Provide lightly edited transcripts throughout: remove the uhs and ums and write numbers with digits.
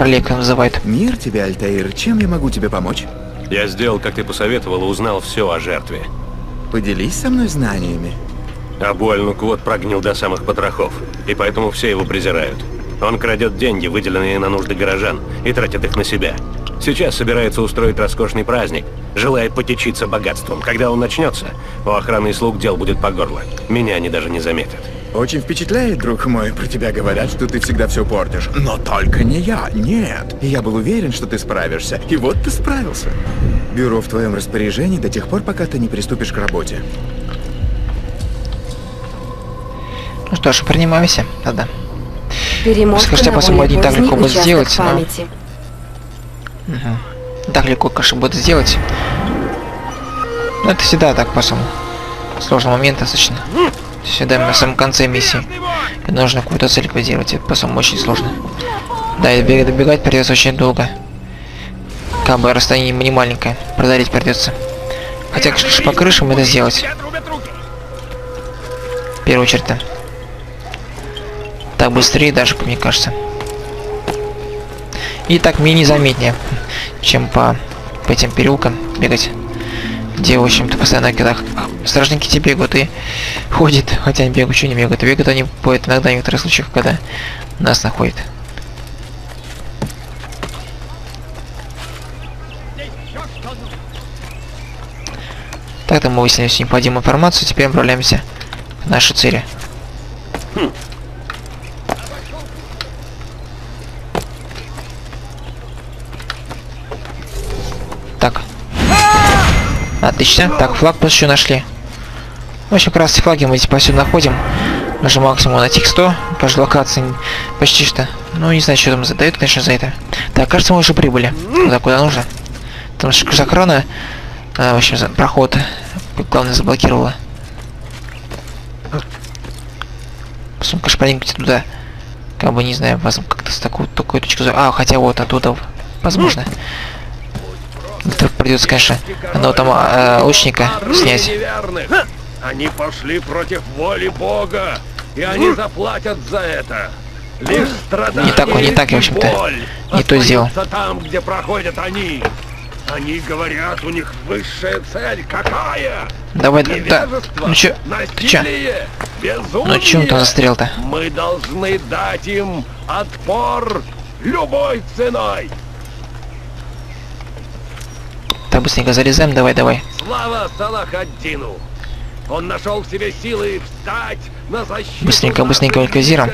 Карлика называет. Мир тебе, Альтаир. Чем я могу тебе помочь? Я сделал, как ты посоветовал, и узнал все о жертве. Поделись со мной знаниями. Абу Аль Нуквод прогнил до самых потрохов, и поэтому все его презирают. Он крадет деньги, выделенные на нужды горожан, и тратит их на себя. Сейчас собирается устроить роскошный праздник, желает потечиться богатством. Когда он начнется, у охраны и слуг дел будет по горло. Меня они даже не заметят. Очень впечатляет, друг мой. Про тебя говорят, что ты всегда все портишь. Но только не я. Нет. Я был уверен, что ты справишься. И вот ты справился. Бюро в твоем распоряжении до тех пор, пока ты не приступишь к работе. Ну что ж, принимаемся. Да-да. Скажите, по-моему, не так легко будет сделать. Но... Угу. Так легко, конечно, будет сделать. Но это всегда так, по-моему. Сложный момент достаточно. Всегда на самом конце миссии. И нужно какую-то цель поделать. Это, по-моему, очень сложно. Да, и добегать придется очень долго. Как бы расстояние не маленькое. Преодолеть придется. Хотя, конечно, по крышам это сделать. В первую очередь. Так быстрее даже, мне кажется. И так мне незаметнее, чем по этим переулкам бегать. Где, в общем-то, постоянно когда стражники те бегут и ходят. Хотя они бегают, еще не бегают. Бегают они бывает иногда в некоторых случаях, когда нас находят. Так-то мы выяснили всю необходимую информацию. Теперь отправляемся к нашей цели. Так. Отлично. Так, флаг еще нашли. В общем, красные флаги мы здесь повсюду находим. Нужно максимум на тих 100. По локации почти что. Ну, не знаю, что там задают, конечно, за это. Так, кажется, мы уже прибыли. Туда, куда нужно. Там с охрана, в общем, проход, главное, заблокировала. Посмотрим, конечно, проникнуть туда. Как бы, не знаю, возможно, как-то с такой точки зрения. А, хотя вот оттуда, возможно. Придется, конечно, но там лучника снять. Неверных. Они пошли против воли Бога, и они заплатят за это. Лишь страдания. Не так, в общем-то. Не то сделал. Там, где проходят они. Они говорят, у них высшая цель какая? Давай, да. Ну чё? Ты чё? Ну чё ты застрял-то? Мы должны дать им отпор любой ценой. Так, быстренько зарезаем, давай. Слава Салах ад-Дину! Он нашел в себе силы встать на защиту. Быстренько инквизируем.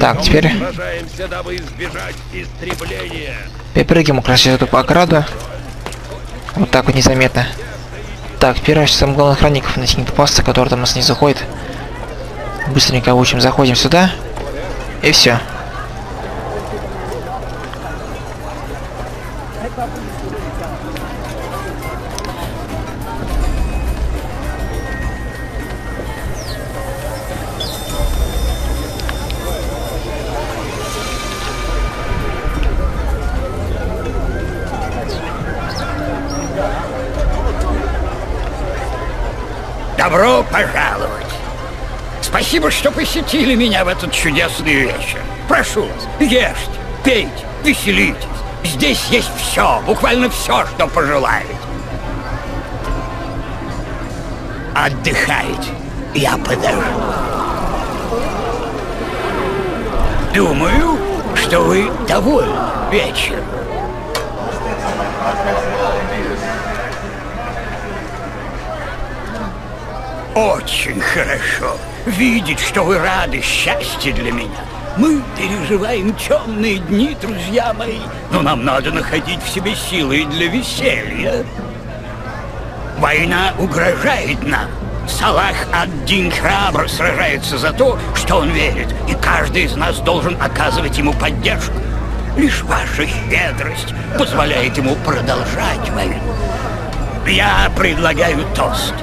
Так, теперь. Перепрыгиваем, украсить эту ограду. Вот так вот незаметно. Так, первое, что сам главный охранников на тень попасться, который там нас не заходит. Быстренько обучим, заходим сюда. И все. Добро пожаловать! Спасибо, что посетили меня в этот чудесный вечер. Прошу вас, ешьте, пейте, веселитесь. Здесь есть все, буквально все, что пожелаете. Отдыхайте, я подожду. Думаю, что вы довольны вечером. Очень хорошо видеть, что вы рады, счастье для меня. Мы переживаем темные дни, друзья мои, но нам надо находить в себе силы для веселья. Война угрожает нам. Салах ад-Дин храбро сражается за то, что он верит, и каждый из нас должен оказывать ему поддержку. Лишь ваша щедрость позволяет ему продолжать войну. Я предлагаю тост.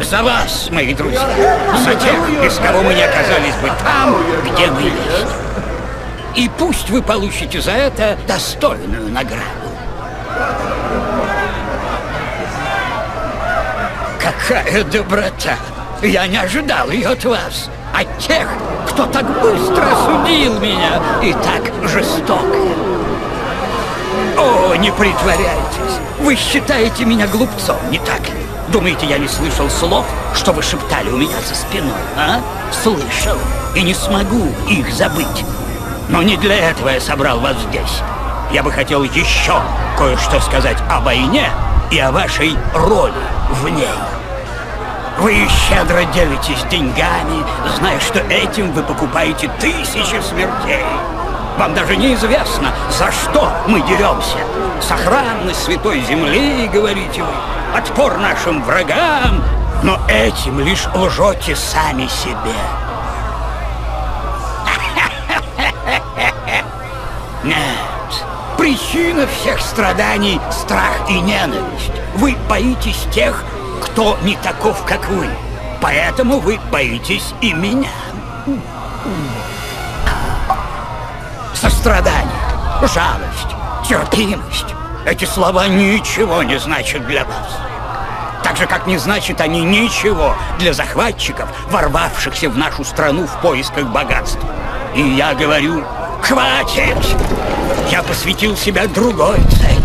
За вас, мои друзья, за тех, без кого мы не оказались бы там, где мы есть. И пусть вы получите за это достойную награду. Какая доброта! Я не ожидал ее от вас. от тех, кто так быстро судил меня и так жестоко. О, не притворяйтесь! Вы считаете меня глупцом, не так ли? Думаете, я не слышал слов, что вы шептали у меня за спиной, а? Слышал, и не смогу их забыть. Но не для этого я собрал вас здесь. Я бы хотел еще кое-что сказать о войне и о вашей роли в ней. Вы щедро делитесь деньгами, зная, что этим вы покупаете тысячи смертей. Вам даже неизвестно, за что мы деремся. Сохранность святой земли, говорите вы, отпор нашим врагам, но этим лишь лжете сами себе. Нет, причина всех страданий — страх и ненависть. Вы боитесь тех, кто не таков, как вы. Поэтому вы боитесь и меня. Сострадание, жалость, терпимость. Эти слова ничего не значат для вас. Так же, как не значат они ничего для захватчиков, ворвавшихся в нашу страну в поисках богатства. И я говорю, хватит! Я посвятил себя другой цели.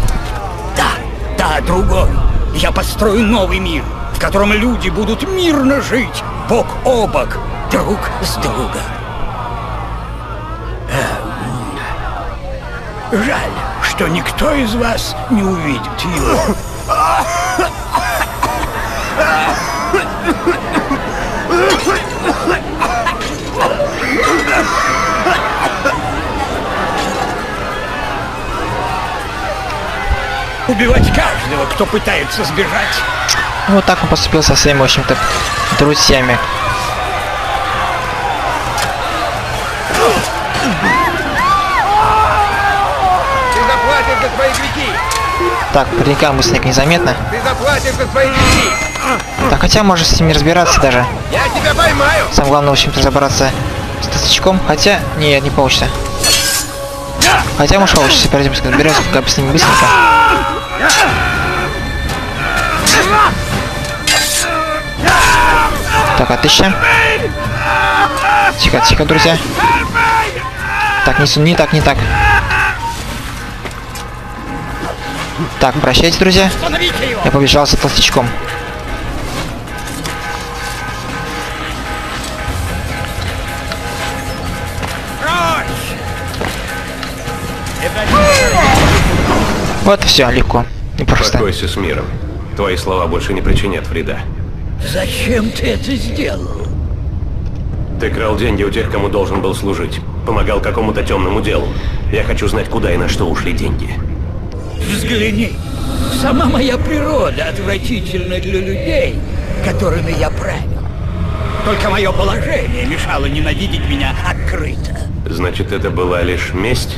Да, другой. Я построю новый мир, в котором люди будут мирно жить, бок о бок, друг с другом. Жаль, что никто из вас не увидит его. Убивать каждого, кто пытается сбежать. Вот так он поступил со своими, в общем-то, друзьями. Так, паренька быстренько незаметно. Ты заплатишь за свои деньги. Да хотя можешь с ними разбираться даже. Я тебя поймаю. Самое главное, в общем-то, разобраться с тостачком. Хотя, не получится. Хотя может получится, перейдем, разберемся, пока с ними быстренько. Так, отлично. Тихо, друзья. Так, не так. Так, прощайте, друзья. Я побежал за толстячком. Вот и все, легко. Непросто. Успокойся с миром. Твои слова больше не причинят вреда. Зачем ты это сделал? Ты крал деньги у тех, кому должен был служить. Помогал какому-то темному делу. Я хочу знать, куда и на что ушли деньги. Взгляни, сама моя природа отвратительна для людей, которыми я правил. Только мое положение мешало ненавидеть меня открыто. Значит, это была лишь месть?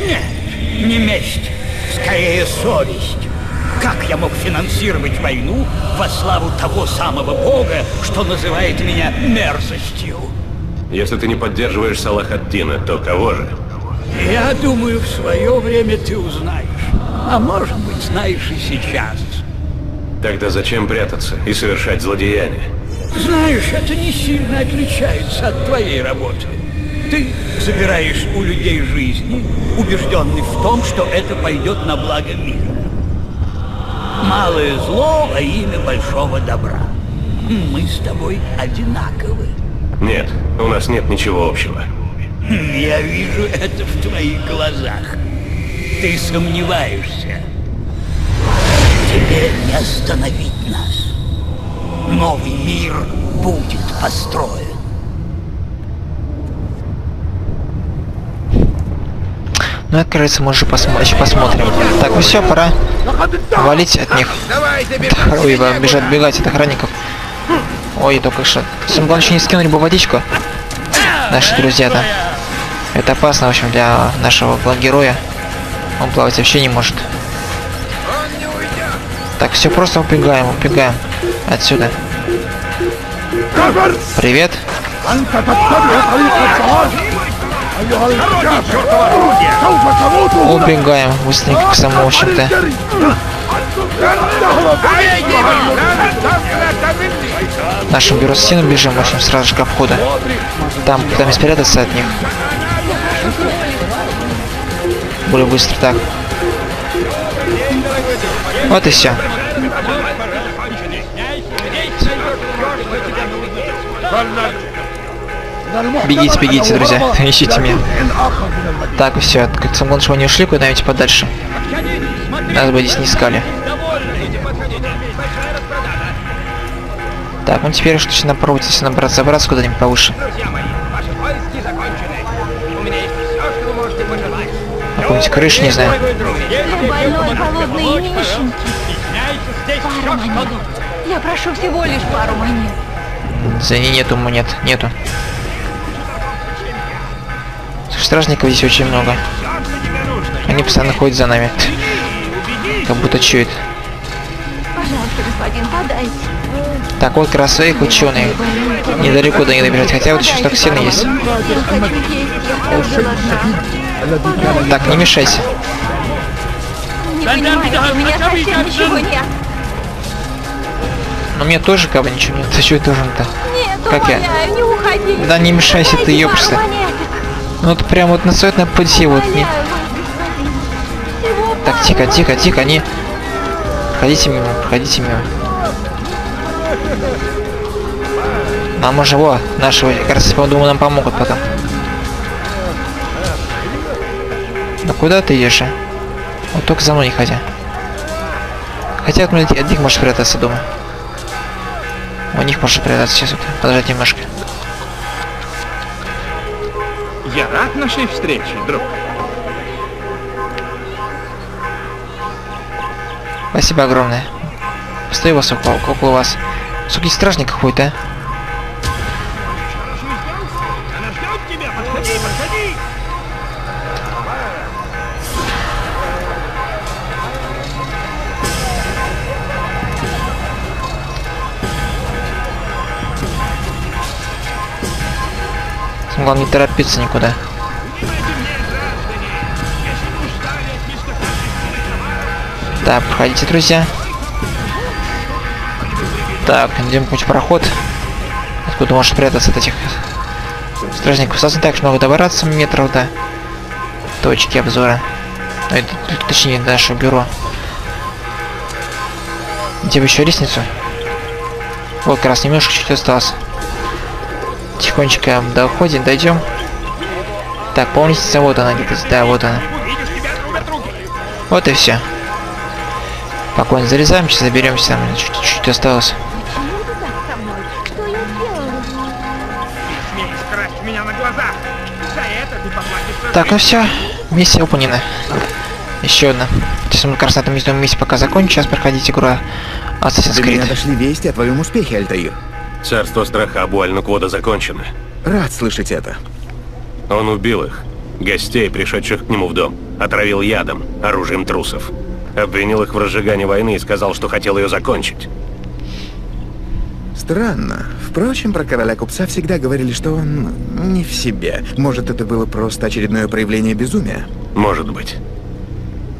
Нет, не месть, скорее совесть. Как я мог финансировать войну во славу того самого бога, что называет меня мерзостью? Если ты не поддерживаешь Салах ад-Дина, то кого же? Я думаю, в свое время ты узнаешь. А может быть, знаешь и сейчас. Тогда зачем прятаться и совершать злодеяния? Знаешь, это не сильно отличается от твоей работы. Ты забираешь у людей жизни, убежденный в том, что это пойдет на благо мира. Малое зло во имя большого добра. Мы с тобой одинаковы. Нет, у нас нет ничего общего. Я вижу это в твоих глазах. Ты сомневаешься. Тебе не остановить нас. Новый мир будет построен. Ну, открыться мы уже посмотрим. Так, ну все, пора валить от них. Ой, бежать от охранников. Ой, только что. Самое главное, что не скинули бы водичку. Наши друзья-то. Это опасно, в общем, для нашего героя. Он плавать вообще не может. Так, все просто убегаем отсюда. Привет. Убегаем быстренько к самому, в общем-то. В нашем бюро стену бежим, в общем, сразу же ко входу. Там пытаемся спрятаться от них. Более быстро так. Вот и все. Бегите, бегите, друзья, ищите меня. Так, и все, как самое главное, что они ушли куда-нибудь подальше. Нас бы здесь не искали. Так, ну теперь уж точно попробуйте, если набраться, забраться куда-нибудь повыше. Какую-нибудь крышу, не знаю. Я прошу всего лишь пару монет. Извини, нету монет, нету. Стражников здесь очень много. Они постоянно ходят за нами. Как будто чуют. Пожалуйста, господин, подайте. Так, вот как раз их ученые. Недалеко до них добежать, хотя вот еще так сильно есть. Так, не мешайся. Не понимаю, у меня совсем ничего нет. Но мне тоже как бы ничего нет. Ты что это нужно-то? Как я? Не уходи. Да не мешайся, ты ёпшься. Ну вот прям вот на свет на пути вот не. Так, тихо, тихо, тихо, не. Проходите мимо, проходите мимо. А мы живо нашего, как раз я думаю, нам помогут потом. Да куда ты идешь? Вот только за мной не ходи. Хотя от них можешь прятаться, думаю. У них можно прятаться сейчас вот. Подождать немножко. Я рад нашей встрече, друг. Спасибо огромное. Постой вас около вас. Суки стражник какой-то. Главное не торопиться никуда. Так, проходите, друзья. Так, идем хоть проход. Откуда можешь прятаться от этих стражников? Сразу так же много добраться метров до точки обзора. Точнее, до нашего бюро. Где бы еще лестницу? Вот, как раз немножко чуть осталось. Тихонечко доходим, дойдем. Так, помните, вот она где-то, да, вот она. Вот и все. Спокойно залезаем, сейчас заберемся, там чуть-чуть осталось. Так, ну все, миссия выполнена. Еще одна. Сейчас мы как раз на этом миссии пока закончим, сейчас проходить игру Assassin's Creed. До меня дошли вести о твоем успехе, Альтаир. Царство страха Абу Аль Нуквода закончено. Рад слышать это. Он убил их, гостей, пришедших к нему в дом. Отравил ядом, оружием трусов. Обвинил их в разжигании войны и сказал, что хотел ее закончить. Странно. Впрочем, про короля-купца всегда говорили, что он не в себе. Может, это было просто очередное проявление безумия? Может быть.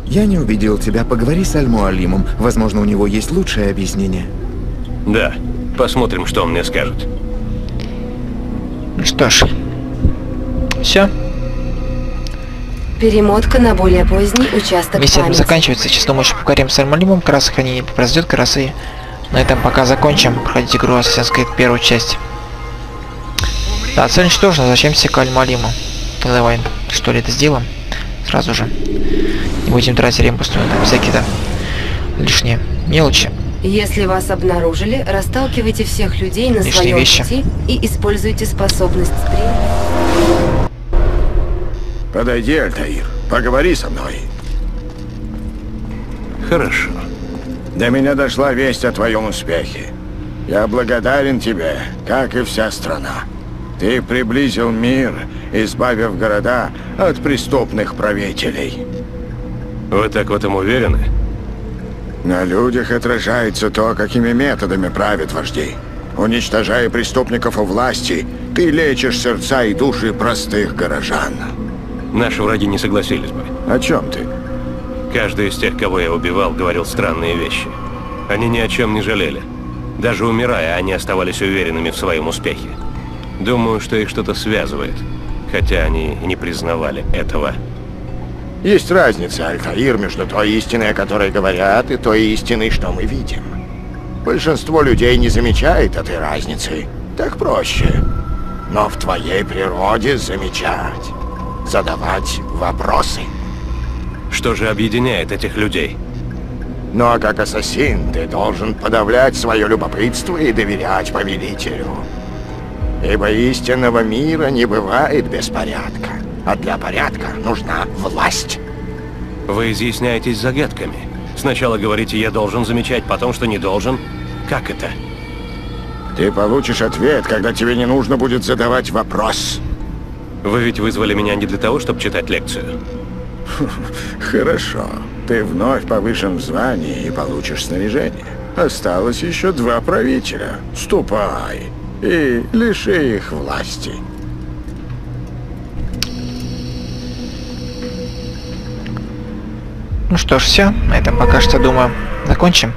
Я не убедил тебя. Поговори с Аль Муалимом. Возможно, у него есть лучшее объяснение. Да. Посмотрим, что он мне скажет. Что ж, все. Перемотка на более поздний участок. Миссия там заканчивается. Сейчас мы еще покорим с Аль Муалимом. Как раз сохранение произойдет, как раз и на этом пока закончим. Проходить игру Assassin's Creed первую часть. Да, цель ничтожна. Возвращаемся к Аль Муалиму. Тогда давай, что ли, это сделаем? Сразу же. Не будем тратить время пустую на всякие-то лишние мелочи. Если вас обнаружили, расталкивайте всех людей на своем пути и используйте способность стрелять. Подойди, Альтаир, поговори со мной. Хорошо. До меня дошла весть о твоем успехе. Я благодарен тебе, как и вся страна. Ты приблизил мир, избавив города от преступных правителей. Вы так в этом уверены? На людях отражается то, какими методами правят вожди. Уничтожая преступников у власти, ты лечишь сердца и души простых горожан. Наши враги не согласились бы. О чем ты? Каждый из тех, кого я убивал, говорил странные вещи. Они ни о чем не жалели. Даже умирая, они оставались уверенными в своем успехе. Думаю, что их что-то связывает, хотя они и не признавали этого. Есть разница, Альтаир, между той истиной, о которой говорят, и той истиной, что мы видим. Большинство людей не замечает этой разницы. Так проще. Но в твоей природе замечать, задавать вопросы. Что же объединяет этих людей? Ну а как ассасин, ты должен подавлять свое любопытство и доверять повелителю. Ибо истинного мира не бывает без порядка. А для порядка нужна власть. Вы изъясняетесь загадками. Сначала говорите, я должен замечать, потом, что не должен. Как это? Ты получишь ответ, когда тебе не нужно будет задавать вопрос. Вы ведь вызвали меня не для того, чтобы читать лекцию. Хорошо. Ты вновь повышен в звании и получишь снаряжение. Осталось еще 2 правителя. Ступай и лиши их власти. Ну что ж, все. На этом пока что, думаю, закончим.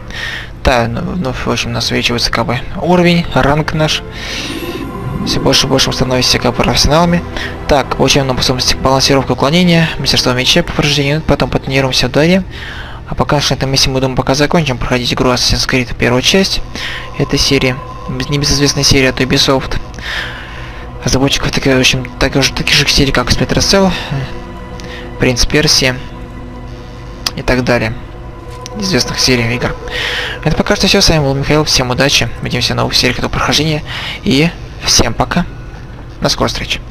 Да, ну, в общем, насвечивается как бы уровень, ранг наш. Все больше и больше мы становимся как профессионалами. Так, получаем нам способности к балансировке уклонения, мастерство меча, повреждения, потом потренируемся в даре. А пока что на этом месте мы, думаю, пока закончим проходить игру Assassin's Creed, первую часть этой серии. Небезызвестная серия от Ubisoft. Разработчиков таких, в общем, таких же серий, как Splinter Cell, Принц Персии и так далее. Известных серий игр. Это пока что все. С вами был Михаил. Всем удачи. Увидимся в новых сериях до прохождения. И всем пока. До скорой встречи.